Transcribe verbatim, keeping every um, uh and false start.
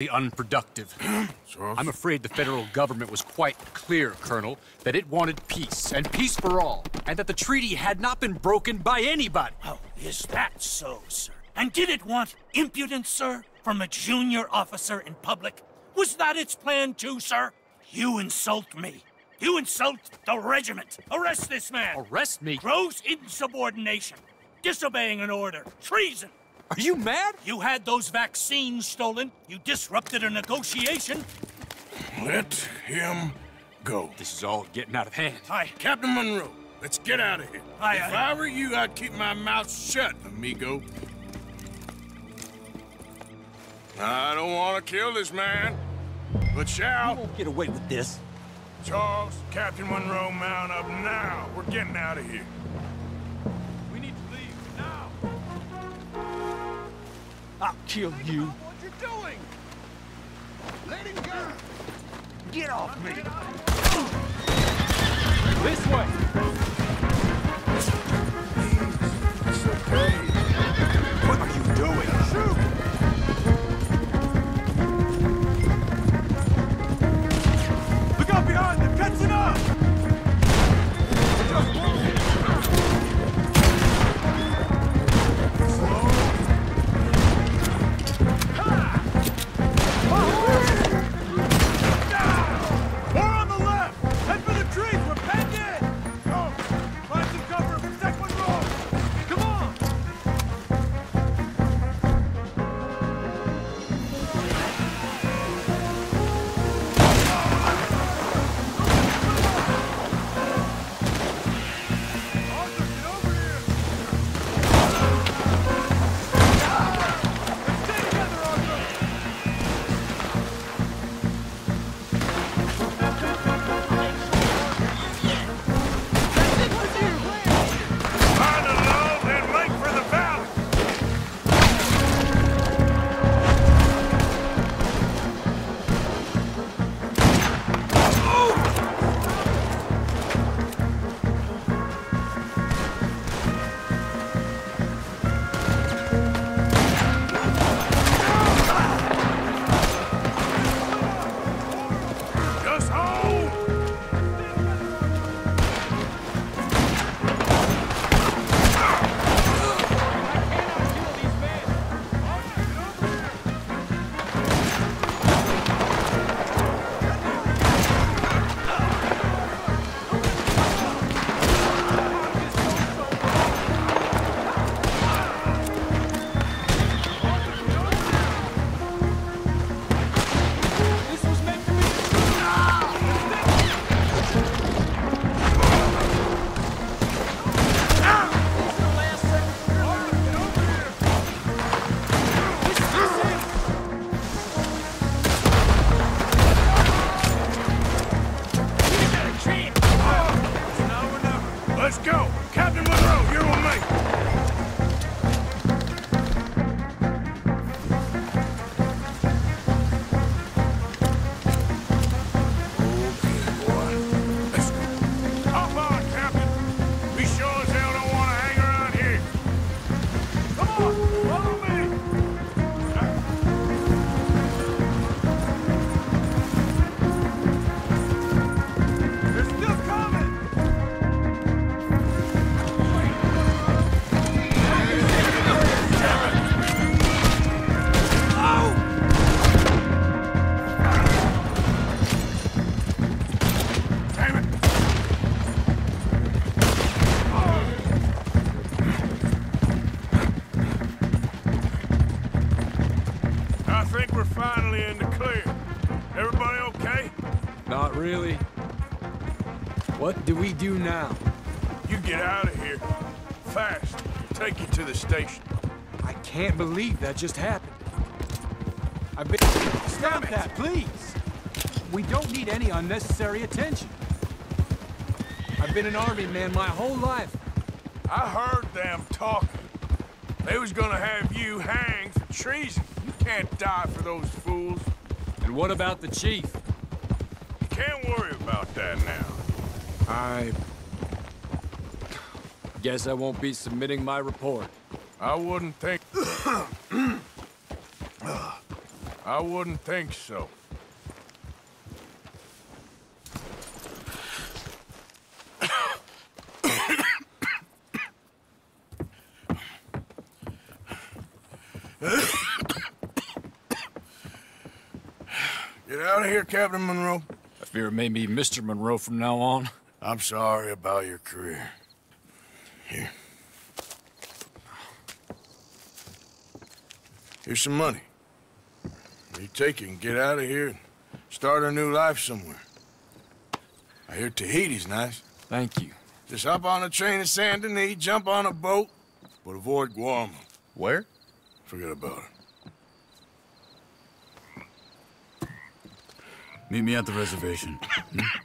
the unproductive. I'm afraid the federal government was quite clear, Colonel, that it wanted peace, and peace for all, and that the treaty had not been broken by anybody. Oh, is that so, sir? And did it want impudence, sir, from a junior officer in public? Was that its plan too, sir? You insult me. You insult the regiment. Arrest this man. Arrest me? Gross insubordination. Disobeying an order. Treason. Are you mad? You had those vaccines stolen. You disrupted a negotiation. Let him go. This is all getting out of hand. Hi. Captain Monroe, let's get out of here. Hi, if I, I were you, I'd keep my mouth shut, amigo. I don't want to kill this man, but shall. You won't get away with this. Charles, Captain Monroe, mount up now. We're getting out of here. We need to leave now. I'll kill you. What you doing? Let him go. Get off me. This way. What are you doing? Shoot. Really? What do we do now? You get out of here. Fast. Take you to the station. I can't believe that just happened. I've been... Stop that, please! We don't need any unnecessary attention. I've been an army man my whole life. I heard them talking. They was gonna have you hanged for treason. You can't die for those fools. And what about the chief? Can't worry about that now. I... guess I won't be submitting my report. I wouldn't think... I wouldn't think so. Get out of here, Captain Monroe. I fear it may be Mister Monroe from now on. I'm sorry about your career. Here. Here's some money. You take it and get out of here and start a new life somewhere. I hear Tahiti's nice. Thank you. Just hop on a train to Saint-Denis, jump on a boat, but avoid Guarma. Where? Forget about it. Meet me at the reservation. Hmm?